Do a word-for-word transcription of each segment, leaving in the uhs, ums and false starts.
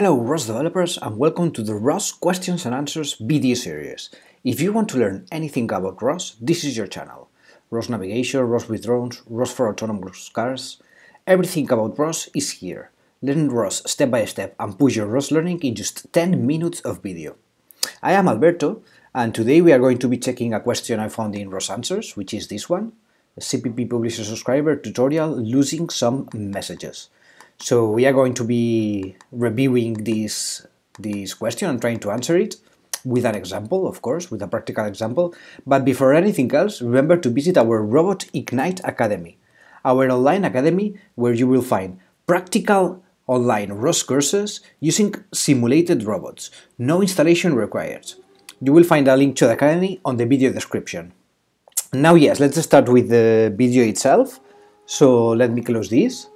Hello ROS developers and welcome to the ROS Questions and Answers video series. If you want to learn anything about ROS, this is your channel. ROS navigation, ROS with drones, ROS for autonomous cars, everything about ROS is here. Learn ROS step by step and push your ROS learning in just ten minutes of video. I am Alberto and today we are going to be checking a question I found in ROS Answers, which is this one, a C P P publisher subscriber tutorial losing some messages. So we are going to be reviewing this, this question and trying to answer it with an example, of course, with a practical example. But before anything else, remember to visit our Robot Ignite Academy, our online academy where you will find practical online ROS courses using simulated robots, no installation required. You will find a link to the academy on the video description. Now yes, let's start with the video itself. So let me close this.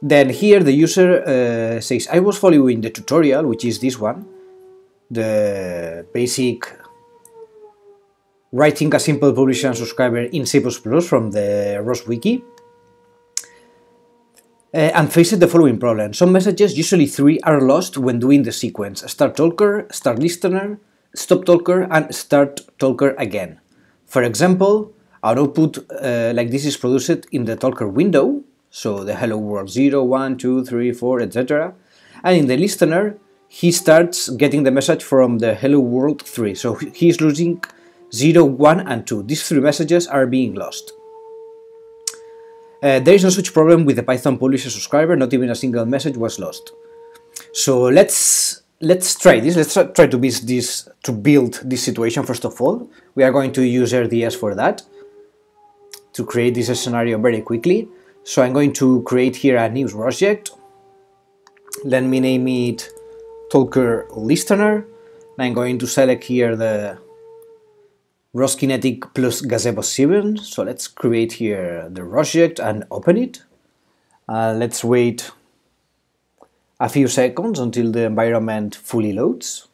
Then here the user uh, says, I was following the tutorial, which is this one, the basic writing a simple publisher and subscriber in C plus plus from the ROS wiki, uh, and faced the following problem. Some messages, usually three, are lost when doing the sequence, start talker, start listener, stop talker, and start talker again. For example, our output uh, like this is produced in the talker window, so the hello world zero, one, two, three, four, et cetera. And in the listener, he starts getting the message from the hello world three. So he is losing zero, one, and two. These three messages are being lost. Uh, there is no such problem with the Python publisher subscriber. Not even a single message was lost. So let's let's try this. Let's try to build this to build this situation first of all. We are going to use R D S for that to create this scenario very quickly. So I'm going to create here a new project. Let me name it Talker Listener. And I'm going to select here the ROSCkinetic plus Gazebo seven. So let's create here the project and open it. Uh, let's wait a few seconds until the environment fully loads.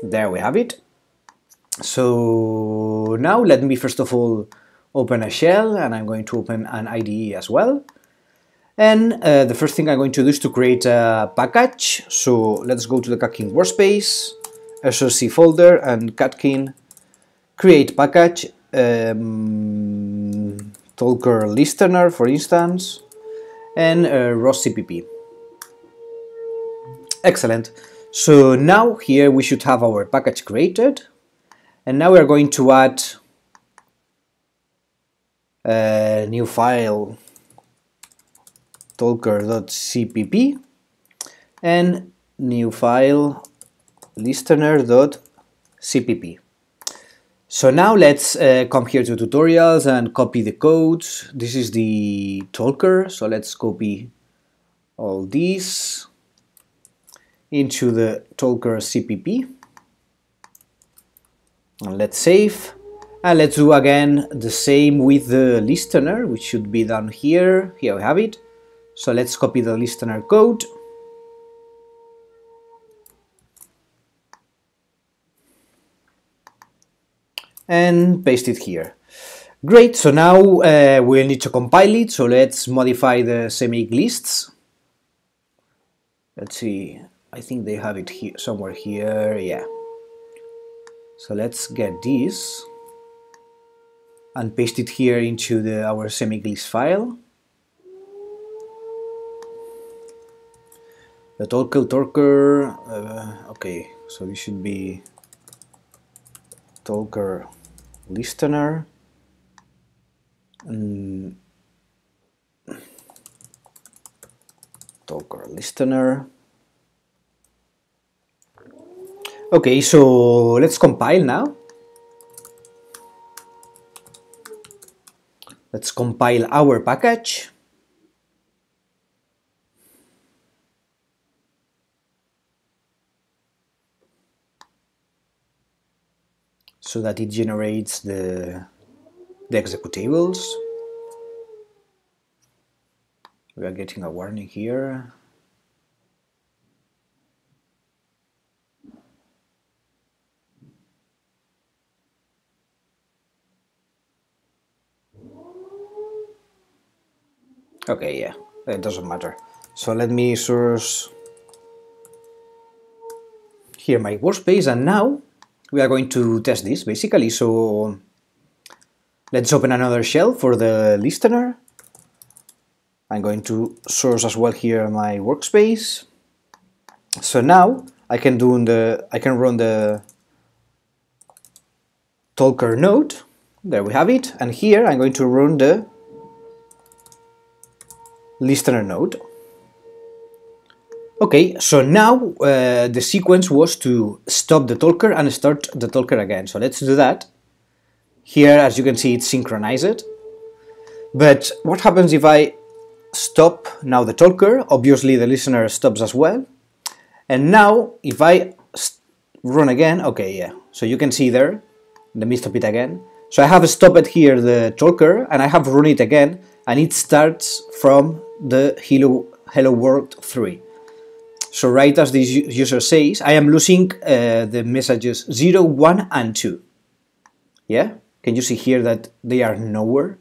There we have it. So now let me first of all open a shell, and I'm going to open an I D E as well. And uh, the first thing I'm going to do is to create a package. So let's go to the catkin workspace, S R C folder, and catkin, create package, um, talker listener, for instance, and uh, ROSCPP. Excellent. So now here we should have our package created. And now we are going to add Uh, new file talker.cpp and new file listener.cpp. So now let's uh, come here to tutorials and copy the codes. This is the talker, so let's copy all these into the talker.cpp and let's save. And let's do again the same with the listener, which should be done here. Here we have it. So let's copy the listener code. And paste it here. Great, so now uh, we'll need to compile it. So let's modify the CMake lists. Let's see, I think they have it here somewhere here, yeah. So let's get this and paste it here into the, our CMake list file. The talker, talker, uh, okay, so this should be talker listener. And talker listener. Okay, so let's compile now. Let's compile our package. So that it generates the, the executables. We are getting a warning here. Okay, yeah, it doesn't matter. So let me source here my workspace, and now we are going to test this basically. So let's open another shell for the listener. I'm going to source as well here my workspace. So now I can do the I can run the talker node. There we have it. And here I'm going to run the listener node. Okay, so now uh, the sequence was to stop the talker and start the talker again. So let's do that. Here, as you can see, it's synchronized. But what happens if I stop now the talker? Obviously the listener stops as well. And now if I run again, okay, yeah. So you can see there, let me stop it again. So I have stopped here the talker and I have run it again, and it starts from the hello, hello world three. So right as this user says, I am losing uh, the messages zero, one, and two. Yeah? Can you see here that they are nowhere?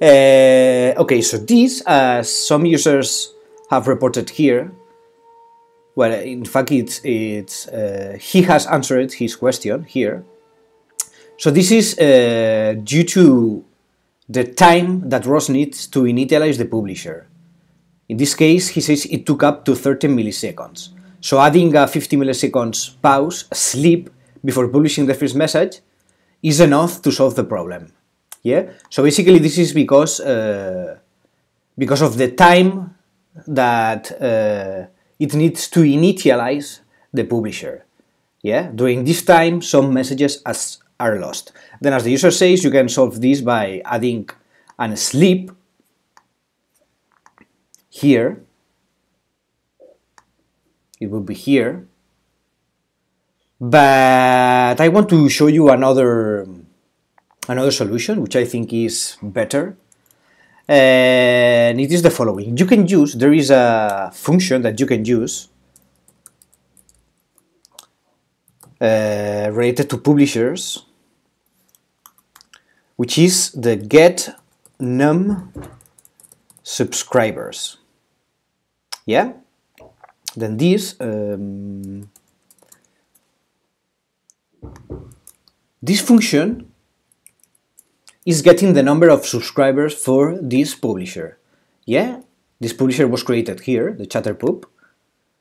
Uh, okay, so this, as some users have reported here, well, in fact, it's, it's, uh, he has answered his question here. So this is uh, due to the time that ROS needs to initialize the publisher. In this case, he says it took up to thirteen milliseconds. So adding a fifty milliseconds pause, sleep, before publishing the first message is enough to solve the problem. Yeah. So basically this is because, uh, because of the time that uh, it needs to initialize the publisher. Yeah. During this time, some messages as are lost. Then as the user says, you can solve this by adding an sleep here, it would be here, but I want to show you another another solution which I think is better, and it is the following. You can use, there is a function that you can use uh, related to publishers, which is the getNumSubscribers. Yeah, then this um, this function is getting the number of subscribers for this publisher. Yeah, this publisher was created here, the chatterpub,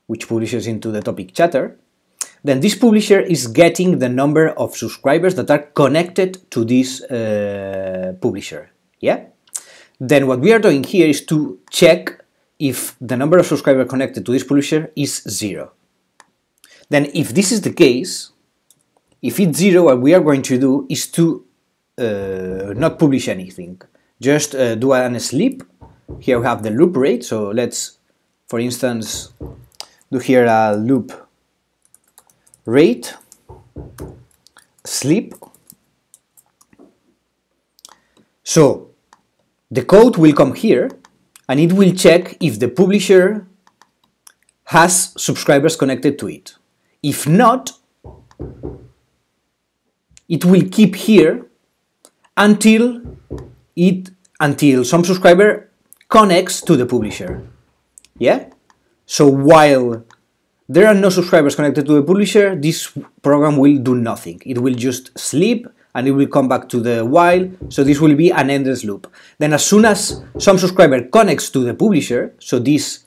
which publishes into the topic chatter. Then this publisher is getting the number of subscribers that are connected to this uh, publisher. Yeah, then what we are doing here is to check if the number of subscribers connected to this publisher is zero. Then if this is the case, if it's zero, what we are going to do is to uh, not publish anything. Just uh, do an sleep. Here we have the loop rate, so let's, for instance, do here a loop rate, sleep. So the code will come here, and it will check if the publisher has subscribers connected to it. If not, it will keep here until it until some subscriber connects to the publisher. Yeah? So while there are no subscribers connected to the publisher, this program will do nothing. It will just sleep, and it will come back to the while, so this will be an endless loop. Then as soon as some subscriber connects to the publisher, so this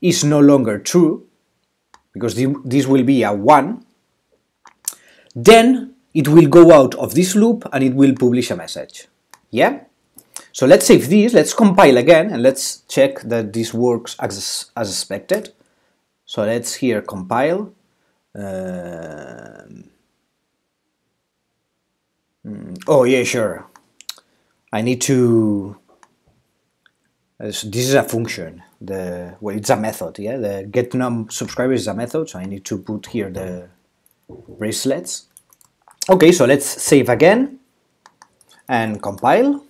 is no longer true, because this will be a one, then it will go out of this loop and it will publish a message. Yeah? So let's save this, let's compile again, and let's check that this works as, as expected. So let's here compile. Uh, Oh yeah, sure. I need to. This is a function. The well, it's a method. Yeah, the getNumSubscribers is a method, so I need to put here the bracelets. Okay, so let's save again and compile.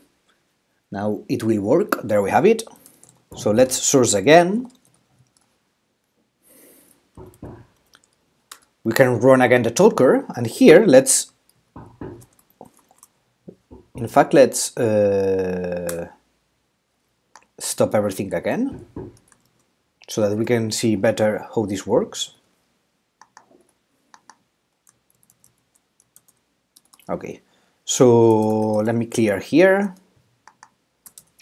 Now it will work. There we have it. So let's source again. We can run again the talker, and here let's. In fact, let's uh, stop everything again so that we can see better how this works. Okay, so let me clear here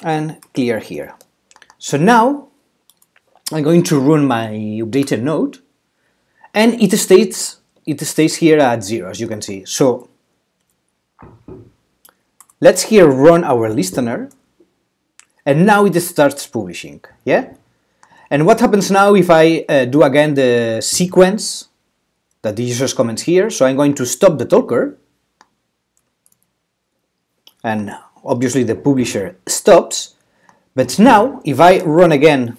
and clear here. So now I'm going to run my updated node, and it stays it stays here at zero, as you can see. So let's here run our listener, and now it starts publishing. Yeah, and what happens now if I uh, do again the sequence that the user's comments here? So I'm going to stop the talker, and obviously the publisher stops. But now if I run again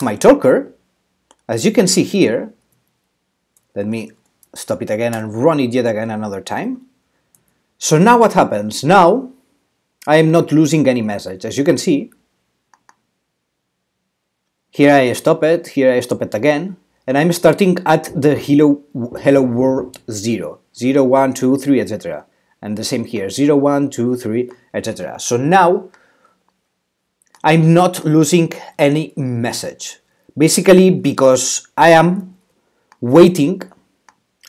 my talker, as you can see here, let me stop it again and run it yet again another time. So now what happens? Now I am not losing any message, as you can see. Here I stop it, here I stop it again, and I'm starting at the hello, hello world zero, zero, one, two, three, et cetera. And the same here, zero, one, two, three, et cetera. So now I'm not losing any message, basically because I am waiting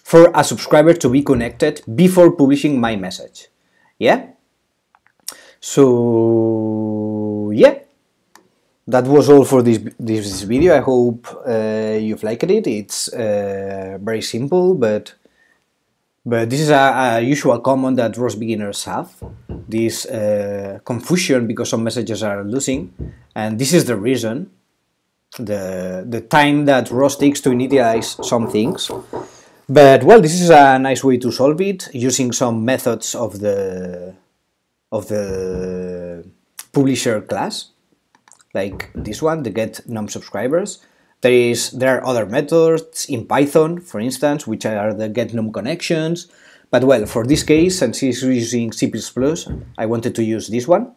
for a subscriber to be connected before publishing my message. Yeah? So yeah, that was all for this, this video. I hope uh, you've liked it. It's uh, very simple, but But this is a, a usual comment that ROS beginners have, this uh, confusion because some messages are losing, and this is the reason, the, the time that ROS takes to initialize some things. But well, this is a nice way to solve it, using some methods of the, of the publisher class, like this one, the getNumSubscribers. There, is, there are other methods in Python, for instance, which are the getNumConnections, but well, for this case, since it's using C plus plus, I wanted to use this one.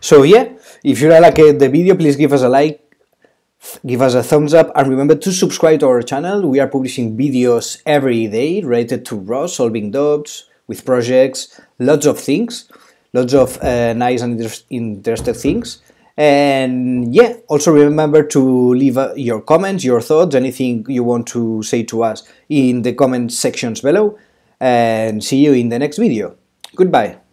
So yeah, if you like the video, please give us a like, give us a thumbs up, and remember to subscribe to our channel. We are publishing videos every day related to ROS, solving doubts, with projects, lots of things, lots of uh, nice and inter- interesting things. And yeah, also remember to leave uh, your comments, your thoughts, anything you want to say to us in the comment sections below, and see you in the next video. Goodbye.